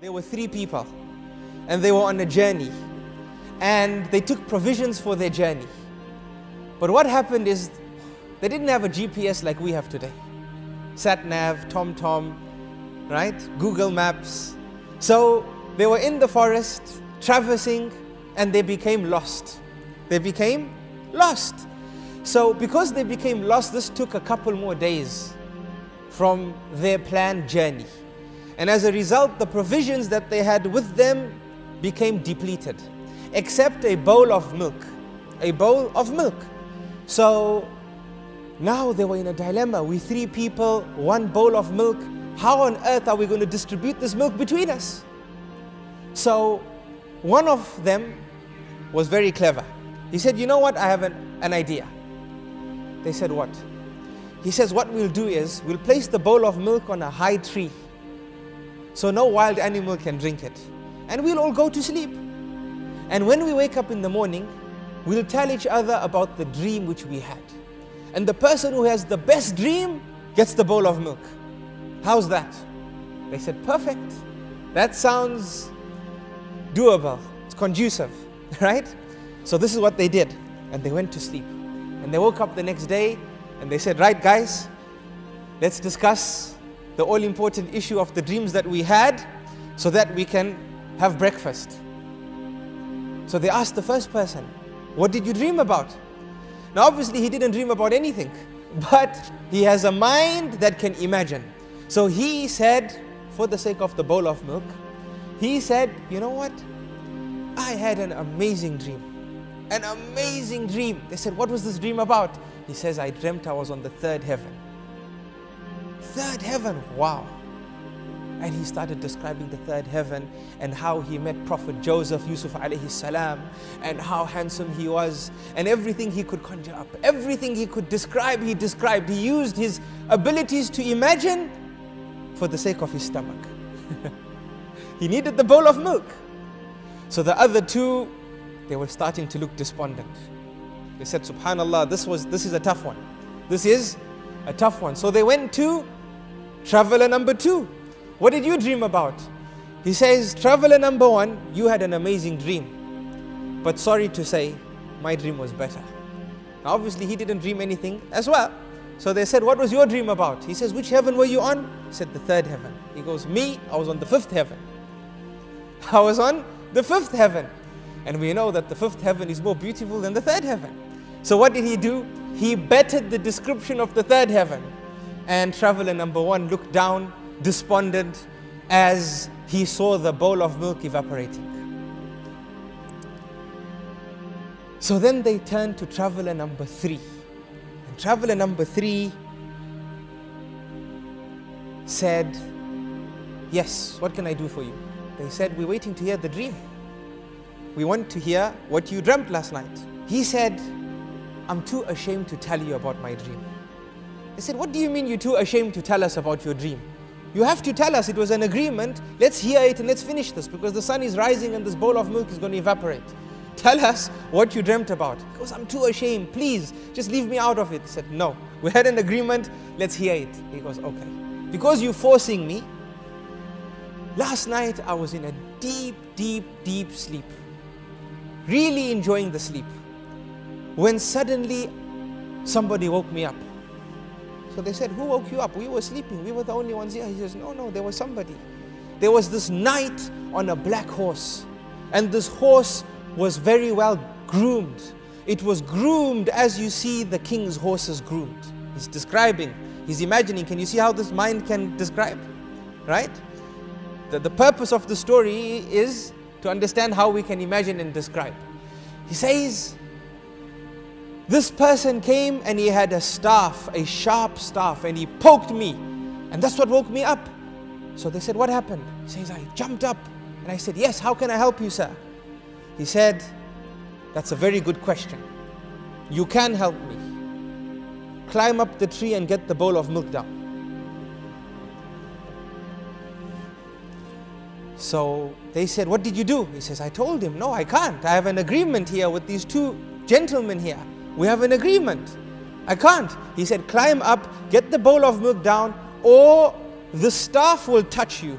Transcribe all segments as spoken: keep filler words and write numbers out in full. There were three people and they were on a journey and they took provisions for their journey. But what happened is they didn't have a G P S like we have today. Sat-nav, TomTom, right? Google Maps. So they were in the forest traversing and they became lost. They became lost. So because they became lost, this took a couple more days from their planned journey. And as a result, the provisions that they had with them became depleted, except a bowl of milk, a bowl of milk. So now they were in a dilemma. We three people, one bowl of milk. How on earth are we going to distribute this milk between us? So one of them was very clever. He said, you know what? I have an, an idea. They said, what? He says, what we'll do is we'll place the bowl of milk on a high tree, so no wild animal can drink it. And we'll all go to sleep. And when we wake up in the morning, we'll tell each other about the dream which we had. And the person who has the best dream gets the bowl of milk. How's that? They said, perfect. That sounds doable. It's conducive, right? So this is what they did. And they went to sleep. And they woke up the next day and they said, right guys, let's discuss the all-important issue of the dreams that we had so that we can have breakfast. So they asked the first person, what did you dream about? Now obviously he didn't dream about anything, but he has a mind that can imagine. So he said, for the sake of the bowl of milk, he said, you know what? I had an amazing dream, an amazing dream. They said, what was this dream about? He says, I dreamt I was on the third heaven. Third heaven, wow. And he started describing the third heaven and how he met Prophet Joseph, Yusuf alayhi salam, and how handsome he was, and everything he could conjure up, everything he could describe, he described. He used his abilities to imagine for the sake of his stomach. He needed the bowl of milk. So the other two, they were starting to look despondent. They said, subhanallah, this was this is a tough one. This is a tough one. So they went to traveler number two. What did you dream about? He says, traveler number one, you had an amazing dream. But sorry to say, my dream was better. Now obviously he didn't dream anything as well. So they said, what was your dream about? He says, which heaven were you on? He said, the third heaven. He goes, me, I was on the fifth heaven. I was on the fifth heaven. And we know that the fifth heaven is more beautiful than the third heaven. So what did he do? He bettered the description of the third heaven. And traveler number one looked down, despondent, as he saw the bowl of milk evaporating. So then they turned to traveler number three. And traveler number three said, yes, what can I do for you? They said, we're waiting to hear the dream. We want to hear what you dreamt last night. He said, I'm too ashamed to tell you about my dream. They said, what do you mean you're too ashamed to tell us about your dream? You have to tell us, it was an agreement. Let's hear it and let's finish this because the sun is rising and this bowl of milk is going to evaporate. Tell us what you dreamt about. He goes, I'm too ashamed, please, just leave me out of it. He said, no, we had an agreement, let's hear it. He goes, okay, because you're forcing me, last night I was in a deep, deep, deep sleep, really enjoying the sleep, when suddenly somebody woke me up. So they said, who woke you up? We were sleeping. We were the only ones here. He says, no, no, there was somebody. There was this knight on a black horse. And this horse was very well groomed. It was groomed as you see the king's horses groomed. He's describing, he's imagining. Can you see how this mind can describe? Right? The, the purpose of the story is to understand how we can imagine and describe. He says, this person came and he had a staff, a sharp staff, and he poked me. And that's what woke me up. So they said, what happened? He says, I jumped up. And I said, yes, how can I help you, sir? He said, that's a very good question. You can help me. Climb up the tree and get the bowl of milk down. So they said, what did you do? He says, I told him, no, I can't. I have an agreement here with these two gentlemen here. We have an agreement. I can't. He said, climb up, get the bowl of milk down, or the staff will touch you.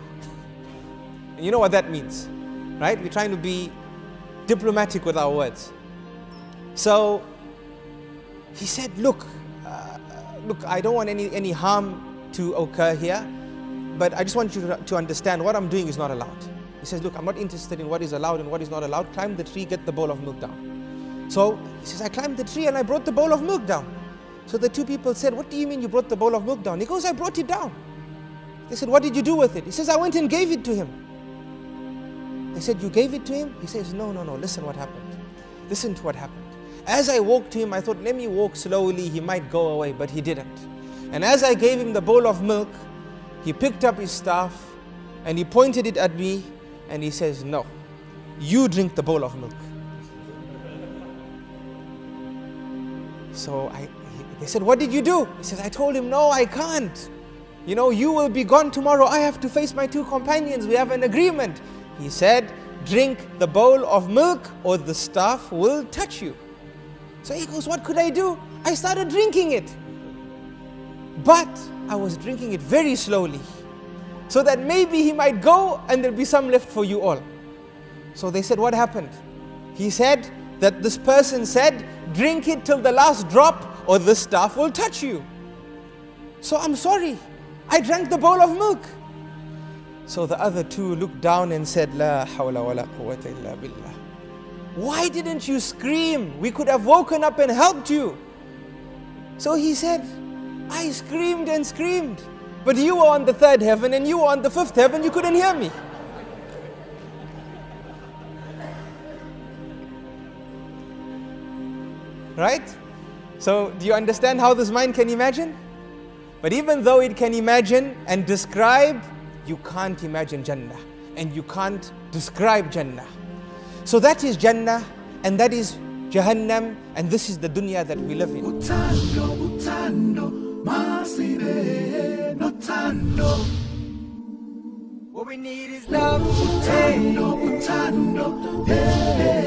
You know what that means, right? We're trying to be diplomatic with our words. So he said, look, uh, look, I don't want any, any harm to occur here, but I just want you to, to understand what I'm doing is not allowed. He says, look, I'm not interested in what is allowed and what is not allowed. Climb the tree, get the bowl of milk down. So he says, I climbed the tree and I brought the bowl of milk down. So the two people said, what do you mean you brought the bowl of milk down? He goes, I brought it down. They said, what did you do with it? He says, I went and gave it to him. They said, you gave it to him? He says, no, no, no, listen what happened. Listen to what happened. As I walked to him, I thought, let me walk slowly, he might go away, but he didn't. And as I gave him the bowl of milk, he picked up his staff and he pointed it at me and he says, no, you drink the bowl of milk. So I, they said, what did you do? He says, I told him, no, I can't. You know, you will be gone tomorrow. I have to face my two companions. We have an agreement. He said, drink the bowl of milk or the staff will touch you. So he goes, what could I do? I started drinking it. But I was drinking it very slowly, so that maybe he might go and there'll be some left for you all. So they said, what happened? He said that this person said, drink it till the last drop or the staff will touch you. So I'm sorry, I drank the bowl of milk. So the other two looked down and said, La hawla wa la quwwata illa billah. Why didn't you scream? We could have woken up and helped you. So he said, I screamed and screamed. But you were on the third heaven and you were on the fifth heaven, you couldn't hear me. Right? So do you understand how this mind can imagine? But even though it can imagine and describe, you can't imagine Jannah and you can't describe Jannah. So that is Jannah and that is Jahannam and this is the dunya that we live in. Utando, utando, masibe. Utando. What we need is love. Utando, utando, yeah.